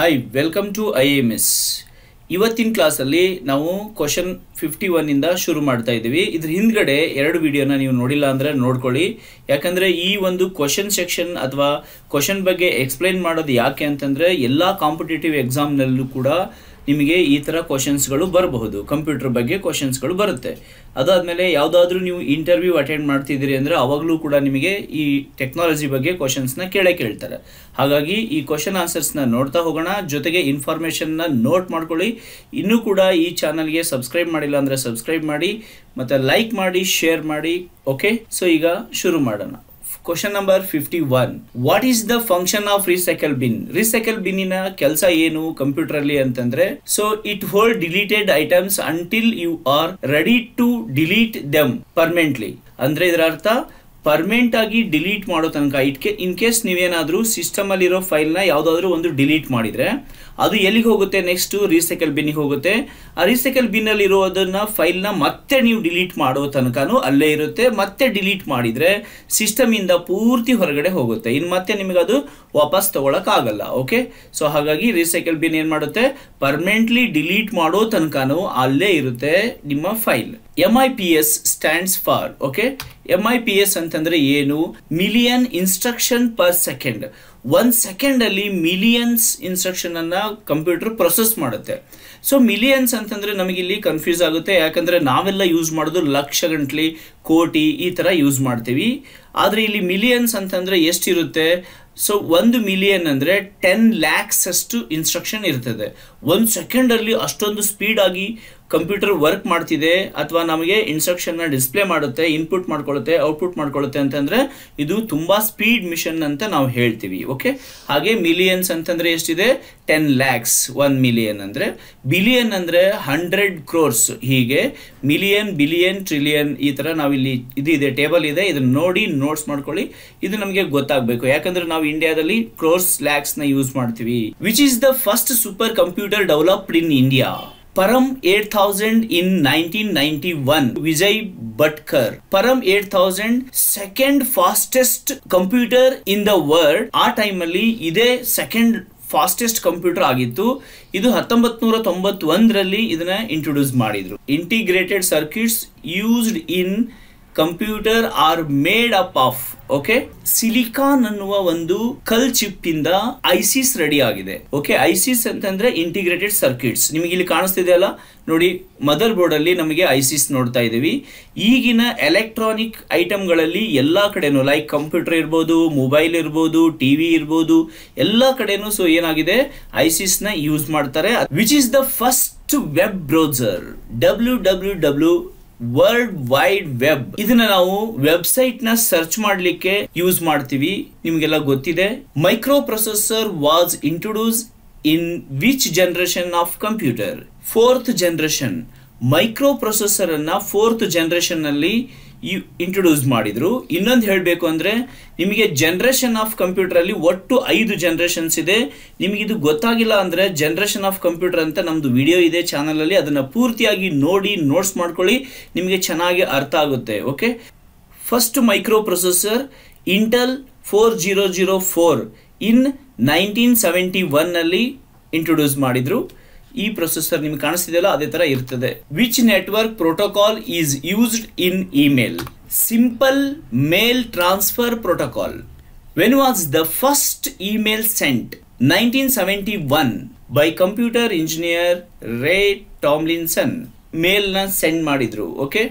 Hi, welcome to IIMS. Ivattin class alli navu question 51 inda shuru madta idivi. Idra hindgade eradu video na neevu nodilla andre nodkoli, yakandre ee ondu question section athwa question bage explain madodu yake antandre ella competitive exam nallu kuda ನಿಮಗೆ ಈ ತರ questions ಗಳು ಬರಬಹುದು computer ಬಗ್ಗೆ questions ಗಳು ಬರುತ್ತೆ ಅದಾದ್ಮೇಲೆ ಯಾವುದಾದರೂ ನೀವು ಇಂಟರ್ವ್ಯೂ ಅಟೆಂಡ್ ಮಾಡ್ತಿದ್ದೀರಿ ಅಂದ್ರೆ ಅವಾಗಲೂ ಕೂಡ ನಿಮಗೆ ಈ ಟೆಕ್ನಾಲಜಿ ಬಗ್ಗೆ ಕ್ವೆಶ್ಚನ್ಸ್ ನ ಕೇಳ್ತಾರೆ ಹಾಗಾಗಿ ಈ ಕ್ವೆಶ್ಚನ್ ಆನ್ಸರ್ಸ್ ನ ನೋಡ್ತಾ ಹೋಗೋಣ ಜೊತೆಗೆ ಇನ್ಫಾರ್ಮೇಷನ್ ನ ನೋಟ್ ಮಾಡ್ಕೊಳ್ಳಿ ಇನ್ನೂ ಕೂಡ ಈ ಚಾನೆಲ್ ಗೆ ಸಬ್ಸ್ಕ್ರೈಬ್ ಮಾಡಿಲ್ಲ ಅಂದ್ರೆ ಸಬ್ಸ್ಕ್ರೈಬ್ ಮಾಡಿ ಮತ್ತೆ ಲೈಕ್ ಮಾಡಿ ಶೇರ್ ಮಾಡಿ ಓಕೆ ಸೋ ಈಗ ಶುರು ಮಾಡೋಣ Question number 51. What is the function of recycle bin? Recycle bin in a kelsa yenu computer li antandre. So it holds deleted items until you are ready to delete them permanently. Andre idarartha permanent agi delete mado tanaka in case nivu enadru system alli iro file na yavudadru ondu delete madidre adu ellige hogutte next recycle bin ige hogutte aa recycle bin alli iro adanna file na matte nivu delete mado tanakanu alle irutte matte delete madidre system inda poorthi horagade hogutte in matte nimage adu vapas tagolak agalla okay so hagagi recycle bin en madutte permanently delete mado tanakanu alle irutte nimma file MIPS stands for okay MIPS ಅಂತಂದ್ರೆ ಏನು million instruction per second 1 second ಅಲ್ಲಿ millions instruction ಅನ್ನು computer process ಮಾಡುತ್ತೆ so millions ಅಂತಂದ್ರೆ ನಮಗೆ ಇಲ್ಲಿ confuse ಆಗುತ್ತೆ ಯಾಕಂದ್ರೆ ನಾವೆಲ್ಲ ಯೂಸ್ ಮಾಡೋದು ಲಕ್ಷಗಂಟಲಿ ಕೋಟಿ ಈ ತರ ಯೂಸ್ ಮಾಡ್ತೀವಿ ಆದ್ರೆ ಇಲ್ಲಿ millions ಅಂತಂದ್ರೆ ಎಷ್ಟು ಇರುತ್ತೆ So 1 million andre 10 lakhs astu instruction irutade 1 second alli ashtondu speed agi computer work martide athwa namage instruction na display madutte input madkolutte output madkolutte antandre idu tumba speed mission anta navu heltivi okay hage millions antandre estide 10 lakhs 1 million andre billion andre 100 crores hige million billion trillion ee tara navu illi idu ide table ide idana nodi notes madkoli idu namage gottagbeku yakandre navu India dalli crores lakhs na use marthivi which is the first supercomputer developed in India Param 8000 in 1991 Vijay Bhatkar Param 8000 second fastest computer in the world ಆ time ಅಲ್ಲಿ ಇದೆ second fastest computer ಆಗಿತ್ತು ಇದು 1991 ರಲ್ಲಿ ಇದನ್ನ introduce ಮಾಡಿದ್ರು integrated circuits used in computer are made up of okay silicon ಅನ್ನುವ ಒಂದು ಕಲ್ ಚಿಪ್ ಇಂದ ಐಸಿಸ್ ರೆಡಿ ಆಗಿದೆ ಓಕೆ ಐಸಿಸ್ ಅಂತಂದ್ರೆ ಇಂಟಿಗ್ರೇಟೆಡ್ ಸರ್ಕ್ಯೂಟ್ಸ್ ನಿಮಗೆ ಇಲ್ಲಿ ಕಾಣಿಸ್ತಿದೆ ಅಲ್ಲ ನೋಡಿ ಮದರ್ ಬೋರ್ಡ್ ಅಲ್ಲಿ ನಮಗೆ ಐಸಿಸ್ ನೋಡ್ತಾ ಇದೀವಿ ಈಗಿನ ಎಲೆಕ್ಟ್ರಾನಿಕ್ ಐಟಮ್ ಗಳಲ್ಲಿ ಎಲ್ಲಾ ಕಡೆನೂ ಲೈಕ್ ಕಂಪ್ಯೂಟರ್ ಇರಬಹುದು ಮೊಬೈಲ್ ಇರಬಹುದು ಟಿವಿ ಇರಬಹುದು ಎಲ್ಲಾ ಕಡೆನೂ ಸೋ ಏನಾಗಿದೆ ಐಸಿಸ್ ನ ಯೂಸ್ ಮಾಡ್ತಾರೆ which is the first web browser www world wide web ಇದನ್ನ ನಾವು ವೆಬ್ಸೈಟ್ ನ ಸರ್ಚ್ ಮಾಡ್ಲಿಕ್ಕೆ ಯೂಸ್ ಮಾಡ್ತೀವಿ ನಿಮಗೆಲ್ಲ ಗೊತ್ತಿದೆ microprocessor was introduce in which generation of computer fourth generation microprocessor ಅನ್ನ ಫೋರ್ತ್ ಜನರೇಷನ್ ಅಲ್ಲಿ ಇಂಟ್ರೊಡ್ಯೂಸ್ ಮಾಡಿದ್ರು ಇನ್ನೊಂದು ಹೇಳಬೇಕು ಅಂದ್ರೆ ನಿಮಗೆ ಜನರೇಷನ್ ಆಫ್ ಕಂಪ್ಯೂಟರ್ ಅಲ್ಲಿ ಒಟ್ಟು 5 ಜನರೇಷನ್ಸ್ ಇದೆ ನಿಮಗೆ ಇದು ಗೊತ್ತಾಗಿಲ್ಲ ಅಂದ್ರೆ ಜನರೇಷನ್ ಆಫ್ ಕಂಪ್ಯೂಟರ್ ಅಂತ ನಮ್ದು ವಿಡಿಯೋ ಇದೆ ಚಾನೆಲ್ ಅಲ್ಲಿ ಅದನ್ನ ಪೂರ್ತಿಯಾಗಿ ನೋಡಿ ನೋಟ್ಸ್ ಮಾಡ್ಕೊಳ್ಳಿ ನಿಮಗೆ ಚೆನ್ನಾಗಿ ಅರ್ಥ ಆಗುತ್ತೆ okay first microprocessor Intel 4004 in 1971 ಅಲ್ಲಿ ಇಂಟ್ರೊಡ್ಯೂಸ್ ಮಾಡಿದ್ರು ಈ ಪ್ರೊಸೆಸರ್ ನಿಮಗೆ ಕಾಣಿಸ್ತಿದೆಯಲ್ಲ ಅದೇ ತರ ಇರ್ತದೆ which network protocol is used in email simple mail transfer protocol when was the first email sent 1971 by computer engineer Ray Tomlinson mail ನ send ಮಾಡಿದ್ರು okay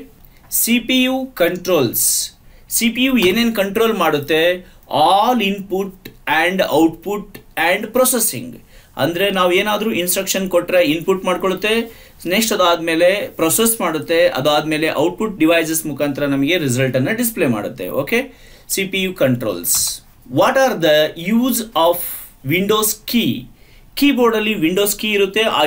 CPU controls CPU ಏನೇನ್ ಕಂಟ್ರೋಲ್ ಮಾಡುತ್ತೆ all input and output and processing ಅಂದ್ರೆ ನಾವು ಏನಾದರೂ instruction ಕೊಟ್ಟರೆ input ಮಾಡ್ಕೊಳ್ಳುತ್ತೆ next ಅದಾದ್ಮೇಲೆ ಪ್ರೊಸೆಸ್ ಮಾಡುತ್ತೆ ಅದಾದ್ಮೇಲೆ ಔಟ್ಪುಟ್ ಡಿವೈಸಸ್ ಮುಖಾಂತರ ನಮಗೆ ರಿಸಲ್ಟ್ ಅನ್ನು ಡಿಸ್ಪ್ಲೇ ಮಾಡುತ್ತೆ okay CPU controls what are the use of Windows key keyboard ಅಲ್ಲಿ ವಿಂಡೋಸ್ ಕೀ ಇರುತ್ತೆ ಆ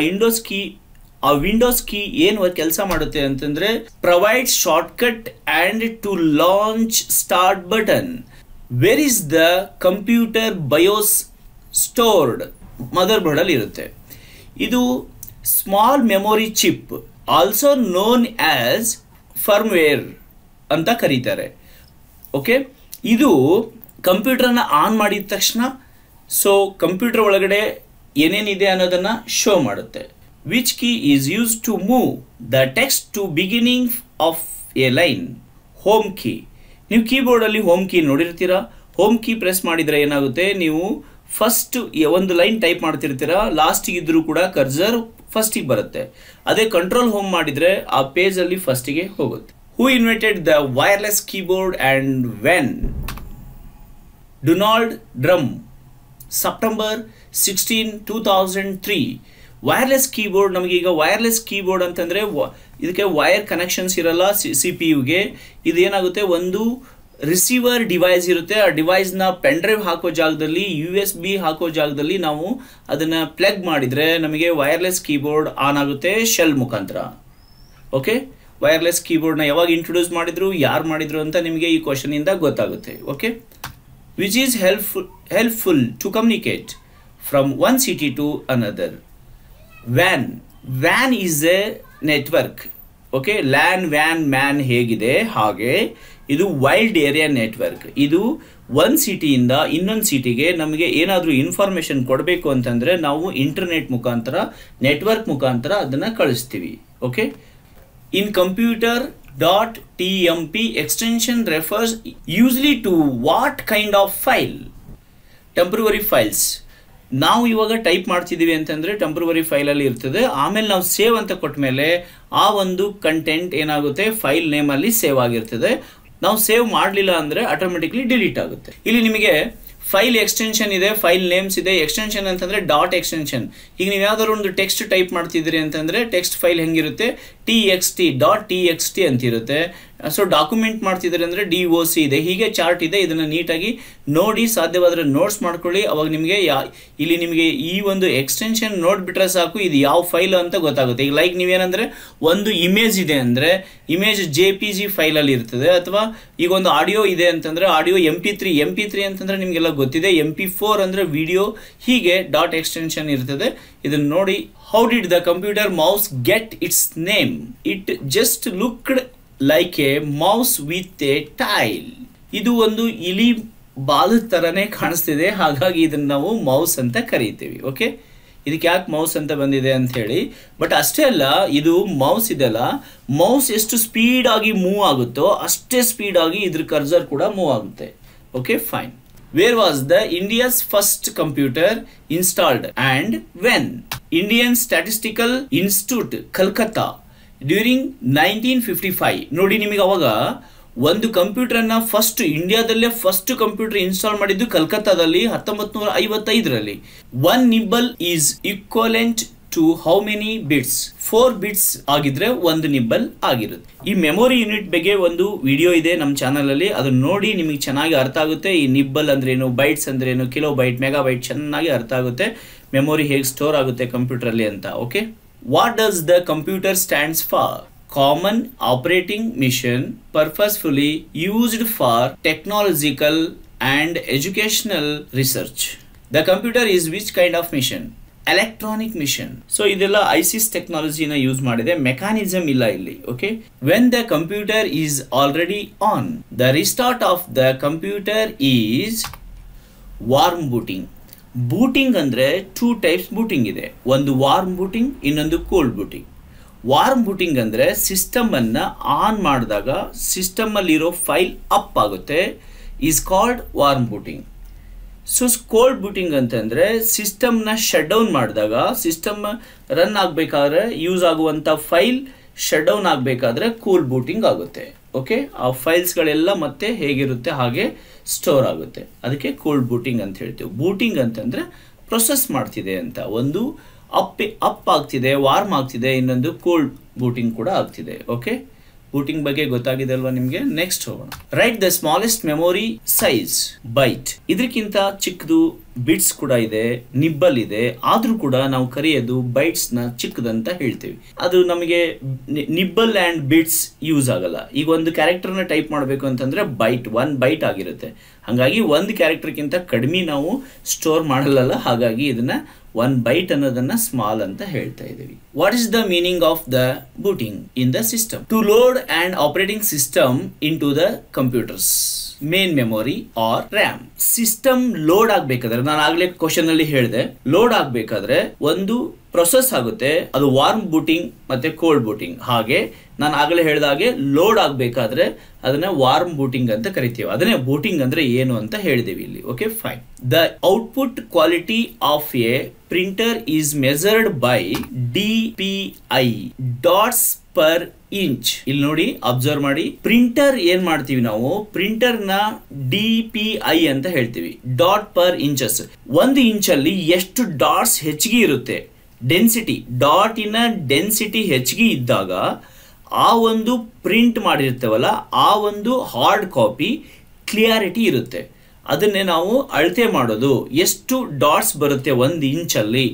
ವಿಂಡೋಸ್ ಕೀ ಏನು ಕೆಲಸ ಮಾಡುತ್ತೆ ಅಂತಂದ್ರೆ provide shortcut and to launch start button where is the computer BIOS stored motherboard ಅಲ್ಲಿ ಇರುತ್ತೆ ಇದು small memory chip also known as firmware ಅಂತ ಕರೀತಾರೆ ಓಕೆ ಇದು ಕಂಪ್ಯೂಟರ್ನ ಆನ್ ಮಾಡಿದ ತಕ್ಷಣ ಸೊ ಕಂಪ್ಯೂಟರ್ ಒಳಗಡೆ ಏನೇನಿದೆ ಅನ್ನೋದನ್ನ ಶೋ ಮಾಡುತ್ತೆ. Which key is used to move the text to beginning of a line? Home key. ನೀವು ಕೀಬೋರ್ಡ್ ಅಲ್ಲಿ ಹೋಮ್ ಕೀ ನೋಡಿರ್ತೀರಾ. ಹೋಮ್ ಕೀ ಪ್ರೆಸ್ ಮಾಡಿದ್ರೆ ಏನಾಗುತ್ತೆ, ನೀವು ಫಸ್ಟ್ ಒಂದು ಲೈನ್ ಟೈಪ್ ಮಾಡ್ತಿರ್ತೀರಾ, ಲಾಸ್ಟಿಗೆ ಇದ್ರೂ ಕೂಡ ಕರ್ಸರ್ ಫಸ್ಟಿಗೆ ಬರುತ್ತೆ. ಅದೇ ಕಂಟ್ರೋಲ್ ಹೋಮ್ ಮಾಡಿದ್ರೆ ಆ ಪೇಜ್ ಅಲ್ಲಿ ಫಸ್ಟಿಗೆ ಹೋಗುತ್ತೆ. Who invented the wireless keyboard and when? Donald Drum, September 16, 2003. Wireless keyboard, ನಮಗೀಗ ವೈರ್ಲೆಸ್ ಕೀಬೋರ್ಡ್ ಅಂತಂದರೆ ಇದಕ್ಕೆ ವೈರ್ ಕನೆಕ್ಷನ್ಸ್ ಇರಲ್ಲ. ಸಿಪಿಯುಗೆ ಇದೇನಾಗುತ್ತೆ, ಒಂದು ರಿಸೀವರ್ ಡಿವೈಸ್ ಇರುತ್ತೆ. ಆ ಡಿವೈಸ್ನ ಪೆನ್ಡ್ರೈವ್ ಹಾಕೋ ಜಾಗದಲ್ಲಿ, USB ಹಾಕೋ ಜಾಗದಲ್ಲಿ ನಾವು ಅದನ್ನು ಪ್ಲಗ್ ಮಾಡಿದರೆ ನಮಗೆ ವೈರ್ಲೆಸ್ ಕೀಬೋರ್ಡ್ ಆನ್ ಆಗುತ್ತೆ ಶೆಲ್ ಮುಖಾಂತರ. ಓಕೆ, ವೈರ್ಲೆಸ್ ಕೀಬೋರ್ಡ್ನ ಯಾವಾಗ ಇಂಟ್ರೊಡ್ಯೂಸ್ ಮಾಡಿದ್ರು, ಯಾರು ಮಾಡಿದ್ರು ಅಂತ ನಿಮಗೆ ಈ ಕ್ವಶನಿಂದ ಗೊತ್ತಾಗುತ್ತೆ. Okay, which is helpful to communicate from one city to another. WAN is a network. Okay, LAN, WAN, MAN hegide hage idu wild area network. Idu one city inda innond city ge namage enadru information kodabeku antandre navu internet mukantara, network mukantara adanna kalisthivi. Okay, in computer.tmp extension refers usually to what kind of file? Temporary files. ನಾವು ಇವಾಗ type ಮಾಡ್ತಿದ್ದೀವಿ ಅಂತಂದರೆ temporary ಫೈಲಲ್ಲಿ ಇರ್ತದೆ. ಆಮೇಲೆ ನಾವು save ಅಂತ ಕೊಟ್ಟ ಮೇಲೆ ಆ ಒಂದು ಕಂಟೆಂಟ್ ಏನಾಗುತ್ತೆ, ಫೈಲ್ ನೇಮಲ್ಲಿ ಸೇವ್ ಆಗಿರ್ತದೆ. ನಾವು ಸೇವ್ ಮಾಡಲಿಲ್ಲ ಅಂದರೆ ಆಟೋಮೆಟಿಕ್ಲಿ ಡಿಲೀಟ್ ಆಗುತ್ತೆ. ಇಲ್ಲಿ ನಿಮಗೆ ಫೈಲ್ ಎಕ್ಸ್ಟೆನ್ಷನ್ ಇದೆ, ಫೈಲ್ ನೇಮ್ಸ್ ಇದೆ. ಎಕ್ಸ್ಟೆನ್ಷನ್ ಅಂತಂದರೆ ಡಾಟ್ ಎಕ್ಸ್ಟೆನ್ಷನ್. ಈಗ ನೀವು ಯಾವುದಾದ್ರು ಒಂದು ಟೆಕ್ಸ್ಟ್ ಟೈಪ್ ಮಾಡ್ತಿದ್ದೀರಿ ಅಂತಂದರೆ ಟೆಕ್ಸ್ಟ್ ಫೈಲ್ ಹೆಂಗಿರುತ್ತೆ, TXT ಡಾಟ್ TXT ಅಂತಿರುತ್ತೆ. ಸೊ ಡಾಕ್ಯುಮೆಂಟ್ ಮಾಡ್ತಿದ್ದಾರೆ ಅಂದರೆ DOC ಇದೆ, ಹೀಗೆ ಚಾರ್ಟ್ ಇದೆ. ಇದನ್ನು ನೀಟಾಗಿ ನೋಡಿ, ಸಾಧ್ಯವಾದರೆ ನೋಟ್ಸ್ ಮಾಡ್ಕೊಳ್ಳಿ. ಅವಾಗ ನಿಮಗೆ ಇಲ್ಲಿ ನಿಮಗೆ ಈ ಒಂದು ಎಕ್ಸ್ಟೆನ್ಷನ್ ನೋಡಿಬಿಟ್ರೆ ಸಾಕು, ಇದು ಯಾವ ಫೈಲ್ ಅಂತ ಗೊತ್ತಾಗುತ್ತೆ. ಈಗ ಲೈಕ್ ನೀವೇನಂದರೆ ಒಂದು ಇಮೇಜ್ ಇದೆ ಅಂದರೆ ಇಮೇಜ್ JPG ಫೈಲಲ್ಲಿ ಇರ್ತದೆ, ಅಥವಾ ಈಗ ಒಂದು ಆಡಿಯೋ ಇದೆ ಅಂತಂದರೆ ಆಡಿಯೋ MP3 ಅಂತಂದರೆ ನಿಮಗೆಲ್ಲ ಗೊತ್ತಿದೆ, MP4 ಅಂದರೆ ವಿಡಿಯೋ, ಹೀಗೆ ಡಾಟ್ ಎಕ್ಸ್ಟೆನ್ಷನ್ ಇರ್ತದೆ. ಇದನ್ನು ನೋಡಿ. How did the computer mouse get its name? It just looked like a mouse with a tile. ಇದು ಒಂದು ಇಲಿ ಬಾಲದ ಥರನೇ ಕಾಣಿಸ್ತಿದೆ, ಹಾಗಾಗಿ ಇದನ್ನು ನಾವು ಮೌಸ್ ಅಂತ ಕರೀತೀವಿ. ಓಕೆ, ಇದಕ್ಕೆ ಯಾಕೆ ಮೌಸ್ ಅಂತ ಬಂದಿದೆ ಅಂತ ಹೇಳಿ, ಬಟ್ ಅಷ್ಟೇ ಅಲ್ಲ, ಇದು ಮೌಸ್ ಇದೆಲ್ಲ, ಮೌಸ್ ಎಷ್ಟು ಸ್ಪೀಡಾಗಿ ಮೂವ್ ಆಗುತ್ತೋ ಅಷ್ಟೇ ಸ್ಪೀಡಾಗಿ ಇದ್ರ ಕರ್ಸರ್ ಕೂಡ ಮೂವ್ ಆಗುತ್ತೆ. Okay, fine. Where was the India's first computer installed and when? Indian Statistical Institute, Kolkata, during 1955. ನೋಡಿ ನಿಮಗೆ ಅವಾಗ ಒಂದು ಕಂಪ್ಯೂಟರ್ನ ಫಸ್ಟ್ ಕಂಪ್ಯೂಟರ್ ಇನ್ಸ್ಟಾಲ್ ಮಾಡಿದ್ದು ಕಲ್ಕತ್ತಾದಲ್ಲಿ 1955ರಲ್ಲಿ. One nibble is equivalent to how many bits? 4 bits ಆಗಿದ್ರೆ ಒಂದು ನಿಬ್ಬಲ್ ಆಗಿರುತ್ತೆ. ಈ ಮೆಮೊರಿ ಯೂನಿಟ್ ಬಗ್ಗೆ ಒಂದು ವಿಡಿಯೋ ಇದೆ ನಮ್ಮ ಚಾನಲಲ್ಲಿ, ಅದನ್ನು ನೋಡಿ, ನಿಮಗೆ ಚೆನ್ನಾಗಿ ಅರ್ಥ ಆಗುತ್ತೆ. ಈ ನಿಬ್ಬಲ್ ಅಂದ್ರೇನು, ಬೈಟ್ಸ್ ಅಂದ್ರೇನು, ಕಿಲೋ ಬೈಟ್, ಮೆಗಾ ಬೈಟ್ ಚೆನ್ನಾಗಿ ಅರ್ಥ ಆಗುತ್ತೆ, ಮೆಮೊರಿ ಹೇಗೆ ಸ್ಟೋರ್ ಆಗುತ್ತೆ ಕಂಪ್ಯೂಟರಲ್ಲಿ ಅಂತ. Okay, what does the computer stands for? Common operating machine, purposefully used for technological and educational research. The computer is which kind of machine? Electronic machine. So ಇದೆಲ್ಲ ISIS ಟೆಕ್ನಾಲಜಿನ use ಮಾಡಿದೆ, mechanism ಇಲ್ಲ ಇಲ್ಲಿ. Okay, when the computer is already on, the restart of the computer is warm booting. Booting ಅಂದರೆ 2 types booting ಇದೆ, ಒಂದು warm booting, ಇನ್ನೊಂದು cold booting. Warm booting ಅಂದರೆ ಸಿಸ್ಟಮನ್ನು ಆನ್ ಮಾಡಿದಾಗ ಸಿಸ್ಟಮಲ್ಲಿರೋ ಫೈಲ್ ಅಪ್ ಆಗುತ್ತೆ, is called warm booting. So cold booting ಅಂತಂದರೆ ಸಿಸ್ಟಮ್ನ ಶಟ್ ಡೌನ್ ಮಾಡಿದಾಗ, ಸಿಸ್ಟಮ್ ರನ್ ಆಗಬೇಕಾದ್ರೆ ಯೂಸ್ ಆಗುವಂಥ ಫೈಲ್ ಶಟ್ ಡೌನ್ ಆಗಬೇಕಾದ್ರೆ ಕೂಲ್ ಬೂಟಿಂಗ್ ಆಗುತ್ತೆ. ಓಕೆ, ಆ ಫೈಲ್ಸ್ಗಳೆಲ್ಲ ಮತ್ತೆ ಹೇಗಿರುತ್ತೆ ಹಾಗೆ ಸ್ಟೋರ್ ಆಗುತ್ತೆ, ಅದಕ್ಕೆ ಕೋಲ್ಡ್ ಬೂಟಿಂಗ್ ಅಂತ ಹೇಳ್ತೀವಿ. ಬೂಟಿಂಗ್ ಅಂತಂದರೆ ಪ್ರೊಸೆಸ್ ಮಾಡ್ತಿದೆ ಅಂತ, ಒಂದು ಅಪ್ ಆಗ್ತಿದೆ, ವಾರ್ಮ್ ಆಗ್ತಿದೆ, ಇನ್ನೊಂದು ಕೋಲ್ಡ್ ಬೂಟಿಂಗ್ ಕೂಡ ಆಗ್ತಿದೆ. ಓಕೆ, ಬೂಟಿಂಗ್ ಬಗ್ಗೆ ಗೊತ್ತಾಗಿದೆ ಅಲ್ವಾ ನಿಮಗೆ. ನೆಕ್ಸ್ಟ್ ಹೋಗೋಣ. Right the smallest memory size, byte. ಇದಕ್ಕಿಂತ ಚಿಕ್ಕದು ಬಿಟ್ಸ್ ಕೂಡ ಇದೆ, ನಿಬ್ಬಲ್ ಇದೆ, ಆದರೂ ಕೂಡ ನಾವು ಕರೆಯೋದು ಬೈಟ್ಸ್ನ ಚಿಕ್ಕದಂತ ಹೇಳ್ತೀವಿ. ಅದು ನಮಗೆ ನಿಬ್ಬಲ್ ಆ್ಯಂಡ್ ಬಿಟ್ಸ್ ಯೂಸ್ ಆಗಲ್ಲ. ಈಗ ಒಂದು ಕ್ಯಾರೆಕ್ಟರ್ನ ಟೈಪ್ ಮಾಡಬೇಕು ಅಂತಂದರೆ ಬೈಟ್, 1 byte ಆಗಿರುತ್ತೆ, ಹಾಗಾಗಿ ಒಂದು ಕ್ಯಾರೆಕ್ಟರ್ಗಿಂತ ಕಡಿಮೆ ನಾವು ಸ್ಟೋರ್ ಮಾಡಲ್ಲ, ಹಾಗಾಗಿ ಇದನ್ನು 1 byte ಅನ್ನೋದನ್ನು ಸ್ಮಾಲ್ ಅಂತ ಹೇಳ್ತಾ ಇದ್ದೀವಿ. What is the meaning of the booting in the system? To load and operating system in to the computers. main memory or RAM. System load ಆಗ್ಬೇಕಾದ್ರೆ ನಾನು ಆಗಲೇ ಕ್ವೆಶ್ಚನ್ ಅಲ್ಲಿ ಹೇಳಿದೆ load ಆಗ್ಬೇಕಾದ್ರೆ ಒಂದು process ಆಗುತ್ತೆ ಅದು warm booting ಮತ್ತೆ cold booting ಹಾಗೆ ನಾನು ಆಗಲೇ ಹೇಳಿದ ಹಾಗೆ load ಆಗಬೇಕಾದ್ರೆ ಅದನ್ನ warm booting ಅಂತ ಕರೀತೀವಿ ಅದನ್ನ booting ಅಂದ್ರೆ ಏನು ಅಂತ ಹೇಳಿದೆವಿ ಇಲ್ಲಿ okay fine the output quality of a printer is measured by DPI dots per inch ಇಲ್ಲಿ ನೋಡಿ observe ಮಾಡಿ printer ಏನು ಮಾಡ್ತೀವಿ ನಾವು printer ನ DPI ಅಂತ ಹೇಳ್ತೀವಿ dot per inches ಒಂದು ಇಂಚ್ ಅಲ್ಲಿ ಎಷ್ಟು dots ಹೆಚ್ಚಿಗೆ ಇರುತ್ತೆ density dot in a density ಹೆಚ್ಚಿಗೆ ಇದ್ದಾಗ ಆ ಒಂದು print ಮಾಡಿರ್ತೀವಲ್ಲ ಆ ಒಂದು hard copy clarity ಇರುತ್ತೆ ಅದನ್ನೇ ನಾವು ಅಳತೆ ಮಾಡೋದು ಎಷ್ಟು dots ಬರುತ್ತೆ ಒಂದು ಇಂಚ್ ಅಲ್ಲಿ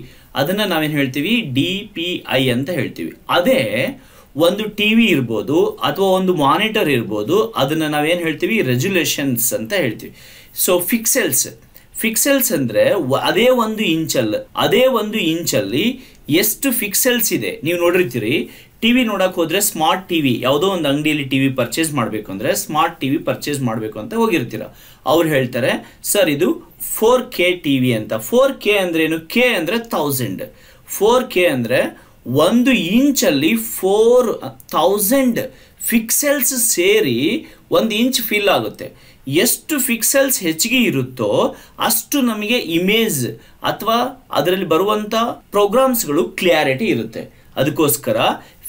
ಅದನ್ನ ನಾವು ಏನು ಹೇಳ್ತೀವಿ DPI ಅಂತ ಹೇಳ್ತೀವಿ ಅದೇ ಒಂದು ಟಿವಿ ಇರಬಹುದು ಅಥವಾ ಒಂದು ಮಾನಿಟರ್ ಇರಬಹುದು ಅದನ್ನ ನಾವು ಏನು ಹೇಳ್ತೀವಿ ರೆಸಲ್ಯೂಷನ್ಸ್ ಅಂತ ಹೇಳ್ತೀವಿ ಸೋ ಫಿಕ್ಸೆಲ್ಸ್ ಫಿಕ್ಸೆಲ್ಸ್ ಅಂದ್ರೆ ಅದೇ ಒಂದು ಇಂಚ್ ಅಲ್ಲಿ ಎಷ್ಟು ಫಿಕ್ಸೆಲ್ಸ್ ಇದೆ ನೀವು ನೋಡಿರ್ತೀರಿ ಟಿವಿ ನೋಡಕ್ಕೆ ಹೋದ್ರೆ ಸ್ಮಾರ್ಟ್ ಟಿವಿ ಯಾವುದೋ ಒಂದು ಅಂಗಡಿಯಲ್ಲಿ ಟಿವಿ ಪರ್ಚೇಸ್ ಮಾಡಬೇಕು ಅಂದ್ರೆ ಸ್ಮಾರ್ಟ್ ಟಿವಿ ಪರ್ಚೇಸ್ ಮಾಡಬೇಕು ಅಂತ ಹೋಗಿರ್ತೀರಾ ಅವರು ಹೇಳ್ತಾರೆ ಸರ್ ಇದು 4K ಟಿವಿ ಅಂತ 4K ಅಂದ್ರೆ ಏನು K ಅಂದ್ರೆ 1000 4K ಅಂದ್ರೆ ಒಂದು ಇಂಚ್ ಅಲ್ಲಿ 4000 ಫಿಕ್ಸೆಲ್ಸ್ ಸೇರಿ ಒಂದು ಇಂಚ್ ಫಿಲ್ ಆಗುತ್ತೆ ಎಷ್ಟು ಫಿಕ್ಸೆಲ್ಸ್ ಹೆಚ್ಚಿಗೆ ಇರುತ್ತೋ ಅಷ್ಟು ನಮಗೆ ಇಮೇಜ್ ಅಥವಾ ಅದರಲ್ಲಿ ಬರುವಂತ ಪ್ರೋಗ್ರಾಮ್ಸ್ ಗಳು ಕ್ಲಾರಿಟಿ ಇರುತ್ತೆ ಅದಕ್ಕೋಸ್ಕರ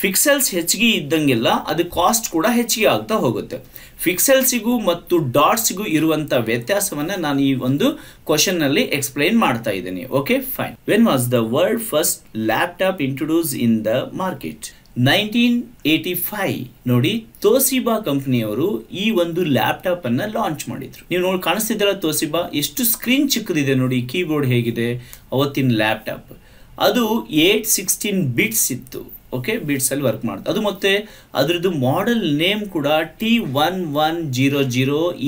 ಫಿಕ್ಸೆಲ್ಸ್ ಹೆಚ್ಚಿಗೆ ಇದ್ದಂಗೆಲ್ಲ ಅದು ಕಾಸ್ಟ್ ಕೂಡ ಹೆಚ್ಚಿಗೆ ಆಗ್ತಾ ಹೋಗುತ್ತೆ ಫಿಕ್ಸೆಲ್ಸ್ ಗೂ ಮತ್ತು ಡಾಟ್ಸ್ ಗೂ ಇರುವಂತ ವ್ಯತ್ಯಾಸವನ್ನ ನಾನು ಈ ಒಂದು ಕ್ವೆಶ್ಚನ್ ನಲ್ಲಿ ಎಕ್ಸ್ಪ್ಲೇನ್ ಮಾಡ್ತಾ ಇದ್ದೀನಿ okay fine when was the world first laptop introduced in the market 1985 ನೋಡಿ Toshiba ಕಂಪನಿ ಅವರು ಈ ಒಂದು ಲ್ಯಾಪ್ಟಾಪ್ ಅನ್ನು ಲಾಂಚ್ ಮಾಡಿದ್ರು ನೀವು ನೋಡಿ ಕಾಣಿಸ್ತಿದೆಲ್ಲ Toshiba ಎಷ್ಟು ಸ್ಕ್ರೀನ್ ಚಿಕ್ಕದಿದೆ ನೋಡಿ ಕೀಬೋರ್ಡ್ ಹೇಗಿದೆ ಅವತ್ತಿನ ಲ್ಯಾಪ್ಟಾಪ್ ಅದು 816 ಬಿಟ್ಸ್ ಇತ್ತು ಓಕೆ ಬಿಟ್ಸ್ ಅಲ್ಲಿ ವರ್ಕ್ ಮಾಡ್ತು ಅದು ಮತ್ತೆ ಅದರದು ಮಾಡೆಲ್ ನೇಮ್ ಕೂಡ T1100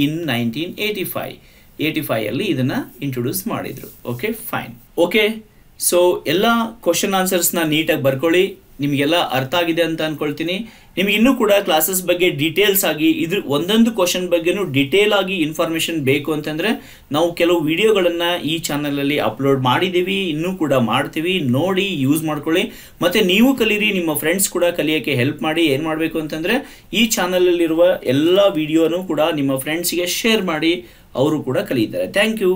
in 1985 ಅಲ್ಲಿ ಇದನ್ನ ಇಂಟ್ರೊಡ್ಯೂಸ್ ಮಾಡಿದ್ರು ಓಕೆ ಫೈನ್ ಓಕೆ ಸೋ ಎಲ್ಲ ಕ್ವೆಶ್ಚನ್ ಆನ್ಸರ್ಸ್ ನ ನೀಟಾಗಿ ಬರ್ಕೊಳ್ಳಿ ನಿಮಗೆಲ್ಲ ಅರ್ಥ ಆಗಿದೆ ಅಂತ ಅನ್ಕೊಳ್ತೀನಿ ನಿಮಗೆ ಇನ್ನೂ ಕೂಡ ಕ್ಲಾಸಸ್ ಬಗ್ಗೆ ಡೀಟೇಲ್ಸ್ ಆಗಿ ಇದ್ರ ಒಂದೊಂದು ಕ್ವೆಶ್ಚನ್ ಬಗ್ಗೆನೂ ಡೀಟೇಲ್ ಆಗಿ ಇನ್ಫಾರ್ಮೇಶನ್ ಬೇಕು ಅಂತಂದ್ರೆ ನಾವು ಕೆಲವು ವಿಡಿಯೋಗಳನ್ನ ಈ ಚಾನೆಲ್ ಅಲ್ಲಿ ಅಪ್ಲೋಡ್ ಮಾಡಿದೀವಿ ಇನ್ನೂ ಕೂಡ ಮಾಡ್ತೀವಿ ನೋಡಿ ಯೂಸ್ ಮಾಡ್ಕೊಳ್ಳಿ ಮತ್ತೆ ನೀವು ಕಲೀರಿ ನಿಮ್ಮ ಫ್ರೆಂಡ್ಸ್ ಕೂಡ ಕಲಿಯೋಕೆ ಹೆಲ್ಪ್ ಮಾಡಿ ಏನು ಮಾಡಬೇಕು ಅಂತಂದ್ರೆ ಈ ಚಾನೆಲ್ ಅಲ್ಲಿ ಇರುವ ಎಲ್ಲ ವಿಡಿಯೋನೂ ಕೂಡ ನಿಮ್ಮ ಫ್ರೆಂಡ್ಸ್ ಗೆ ಶೇರ್ ಮಾಡಿ ಅವರು ಕೂಡ ಕಲಿಯುತ್ತಾರೆ ಥ್ಯಾಂಕ್ ಯು